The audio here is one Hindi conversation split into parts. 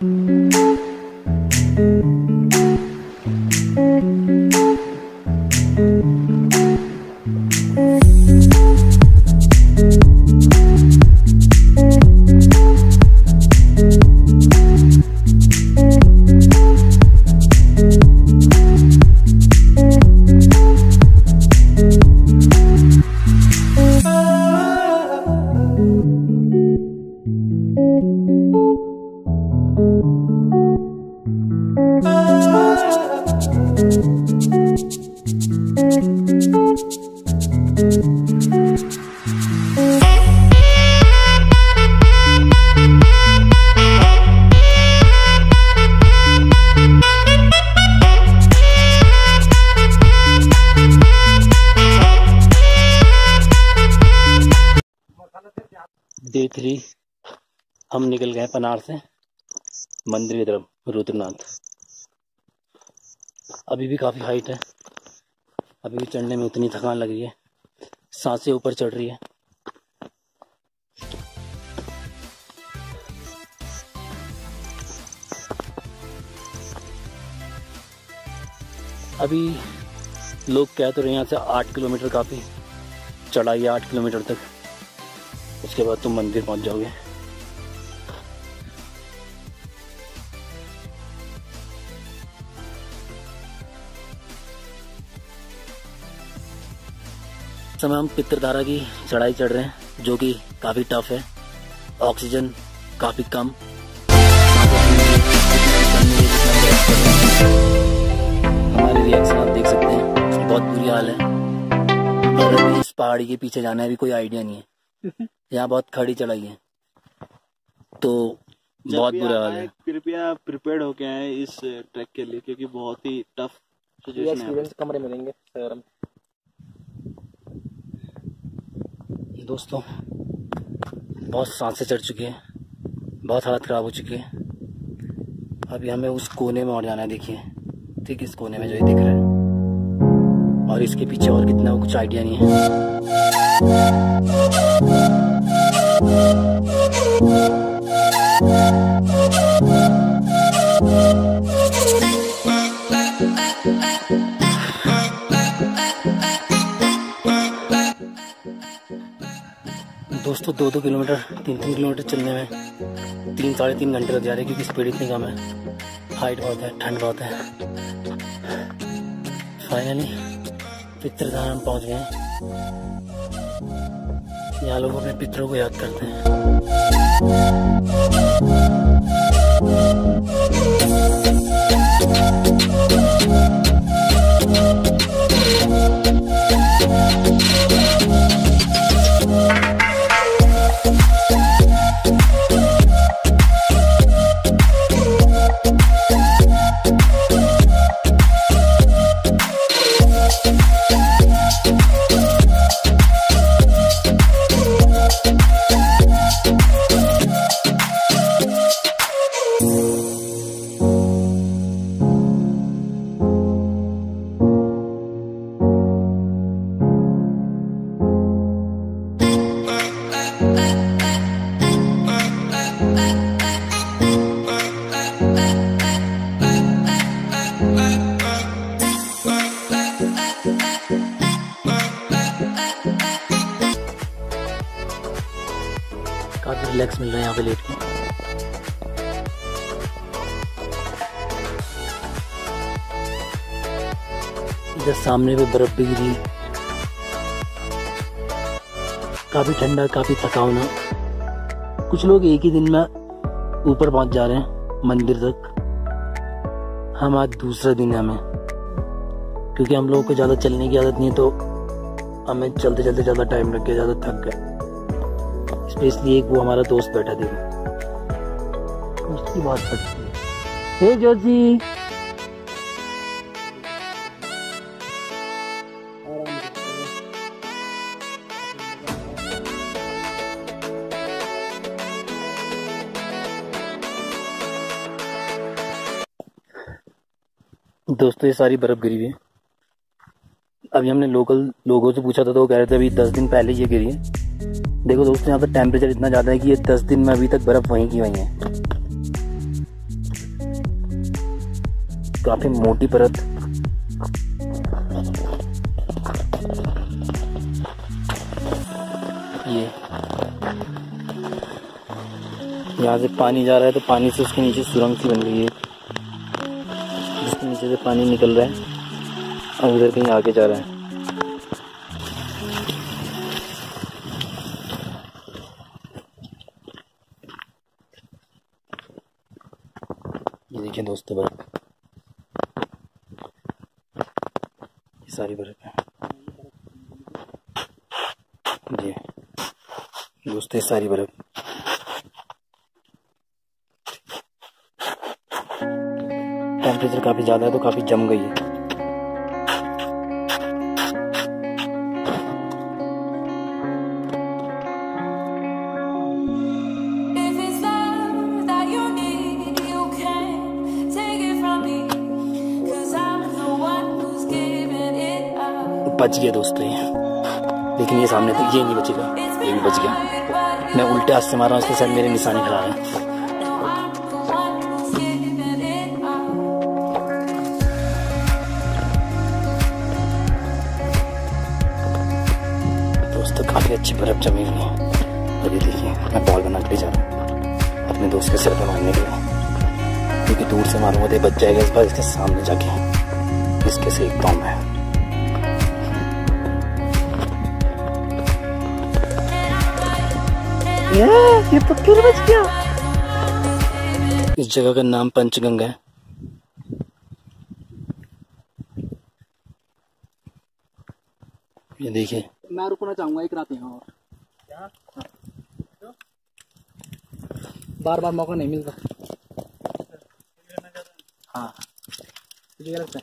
डे 3 हम निकल गए पनार से मंदिर की तरफ रुद्रनाथ। अभी भी काफ़ी हाइट है, अभी भी चढ़ने में उतनी थकान लग रही है, सांसें ऊपर चढ़ रही है। अभी लोग कह तो रहे हैं यहाँ से 8 किलोमीटर काफ़ी चढ़ाई है, 8 किलोमीटर तक, उसके बाद तुम मंदिर पहुंच जाओगे। समय हम पितृधारा की चढ़ाई चढ़ रहे हैं जो कि काफी टफ है, ऑक्सीजन काफी कम। हमारे रिएक्शन आप देख सकते हैं, बहुत बुरी हाल है। और अभी इस पहाड़ी के पीछे जाना है भी कोई आइडिया नहीं है, यहाँ बहुत खड़ी चढ़ाई है तो बहुत बुरा हाल है। कृपया प्रिपेयर्ड होके आए इस ट्रैक के लिए क्योंकि बहुत ही टफ सिचुएशन है। कमरे में रहेंगे सर। दोस्तों बहुत सांसें चढ़ चुकी हैं, बहुत हालत ख़राब हो चुकी है। अभी हमें उस कोने में और जाना है। देखिए ठीक इस कोने में जो ये दिख रहा है, और इसके पीछे और कितना कुछ आइडिया नहीं है। दोस्तों 2-2 किलोमीटर 3-3 किलोमीटर चलने में 3-3.5 घंटे लग जा रहे हैं क्योंकि स्पीड इतनी कम है, हाइट बहुत है, ठंड बहुत है। फाइनली पितृधारा हम पहुँच गए। यहाँ लोग अपने पितरों को याद करते काफी रिलैक्स मिल रहा है यहाँ पे लेट के। इधर सामने पे बर्फ भी गिरी, काफी ठंडा, काफी थकावना। कुछ लोग एक ही दिन में ऊपर पहुंच जा रहे हैं मंदिर तक। हम आज दूसरा दिन है, हमें क्योंकि हम लोगों को ज़्यादा चलने की आदत नहीं है तो हमें चलते चलते ज़्यादा टाइम लग गया, ज़्यादा थक गए। स्पेशली एक वो हमारा दोस्त बैठा देखो, उसकी बात पड़ती है। हे जोशी दोस्तों ये सारी बर्फ गिरी हुई है। अभी हमने लोकल लोगों से पूछा था तो वो कह रहे थे अभी 10 दिन पहले ये गिरी है। देखो दोस्तों यहाँ पर टेम्परेचर इतना ज़्यादा है कि ये 10 दिन में अभी तक बर्फ़ वहीं की वहीं है। काफी मोटी परत ये, यहाँ से पानी जा रहा है तो पानी से उसके नीचे सुरंग सी बन गई है जिसके नीचे से पानी निकल रहा है और उधर कहीं आगे जा रहा है। ये देखिए दोस्तों बर्फ, ये सारी बर्फ है जी दोस्तों, ये सारी बर्फ। टेम्परेचर काफी ज्यादा है तो काफी जम गई है। बच गया दोस्तों ये, लेकिन ये सामने तो ये नहीं बचेगा, ये भी बच गया। मैं उल्टे हाथ से मार रहा हूँ, उसके साथ मेरे निशाने खराब हैं। दोस्तों काफी अच्छी बर्फ जमी हुई है। और ये देखिए मैं बॉल बना के जा रहा हूँ अपने दोस्त के सिर पर मारने के लिए, क्योंकि दूर से मारूंगा तो बच जाएगा। इस बार इसके सामने जाके इसके से एक बम है। ये तो फिर बच गया। इस जगह का नाम पंच गंगा है। ये देखिए मैं रुकना चाहूंगा एक रात यहाँ और, बार बार मौका नहीं मिलता। हाँ मुझे लगता है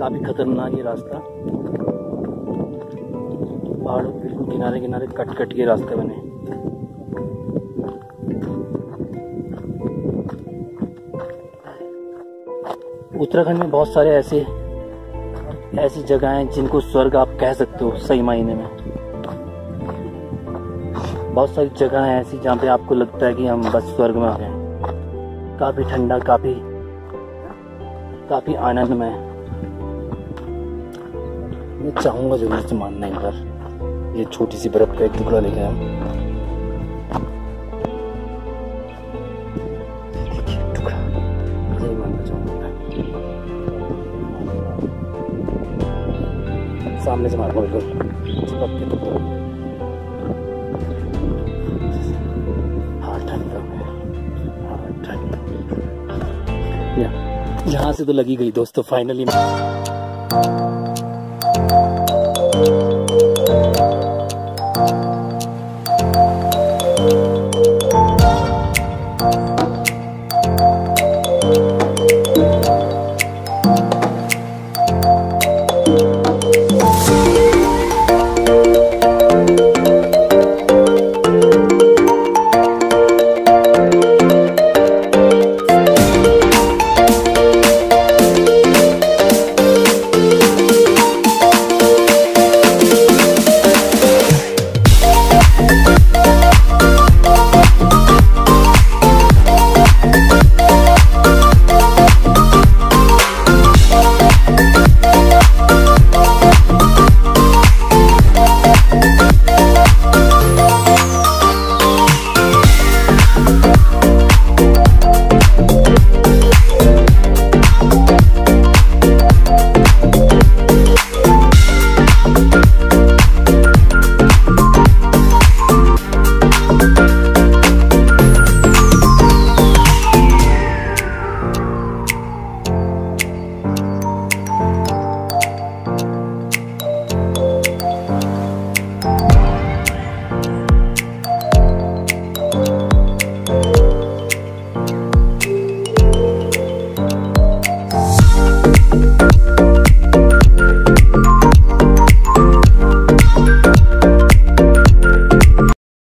काफी खतरनाक ये रास्ता, पहाड़ों के बिल्कुल किनारे किनारे कट कट के रास्ते बने। उत्तराखंड में बहुत सारे ऐसी जगह हैं जिनको स्वर्ग आप कह सकते हो सही मायने में। बहुत सारी जगह हैं ऐसी जहाँ पे आपको लगता है कि हम बस स्वर्ग में आ गए। काफी ठंडा, काफी आनंद में। मैं चाहूंगा जरूर से मानना इन पर। ये छोटी सी बर्फ का एक टुकड़ा लेके आया, देखिए टुकड़ा, ये मानना चाहूंगा। सामने से मारूंगा बिल्कुल। हाँ ठंडा है, हाँ ठंडा। यहाँ से तो लगी गई दोस्तों फाइनली।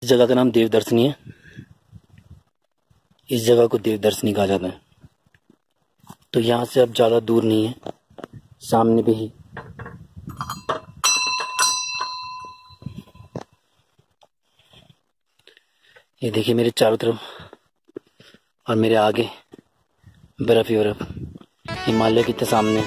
जगह का नाम देवदर्शनी है। इस जगह को देवदर्शनी कहा जाता है। तो यहाँ से अब ज्यादा दूर नहीं है, सामने पे ही ये देखिए मेरे चारों तरफ और मेरे आगे बर्फ ही बर्फ, हिमालय कितने सामने।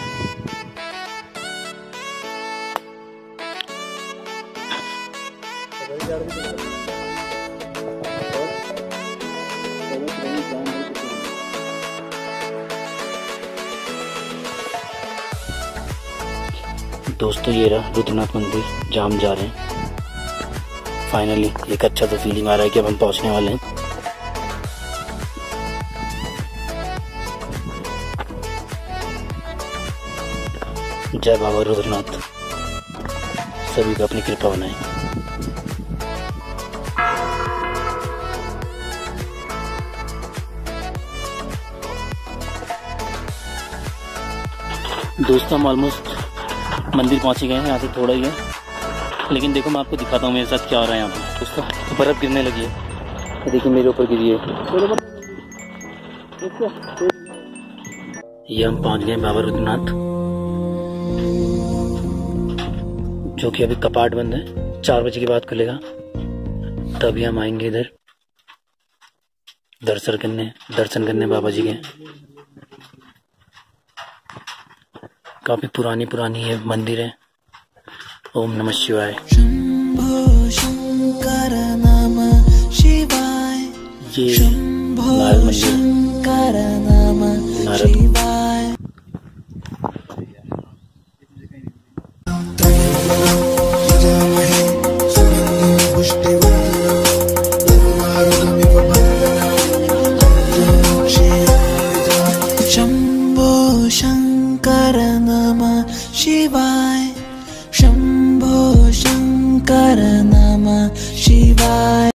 दोस्तों ये रहा रुद्रनाथ मंदिर जहाँ हम जा रहे हैं। फाइनली एक अच्छा सा फीलिंग आ रहा है कि अब हम पहुँचने वाले हैं। जय बाबा रुद्रनाथ, सभी को अपनी कृपा बनाए। दोस्तों हम ऑलमोस्ट मंदिर पहुँच गए हैं, यहाँ से थोड़ा ही है, लेकिन देखो मैं आपको दिखाता हूँ मेरे साथ क्या हो रहा है यहाँ पर। दोस्तों बर्फ़ गिरने लगी है, देखिए मेरे ऊपर गिरी है। ये हम पहुँच गए बाबा रुद्रनाथ, जो कि अभी कपाट बंद है, 4 बजे के बाद खुलेगा, तभी हम आएंगे इधर दर्शन करने बाबा जी के। काफी पुरानी ये मंदिर है। ओम नमः शिवाय। ये लाल मंदिर, नारद। शिवाय शंभो शंकर नमः शिवाय।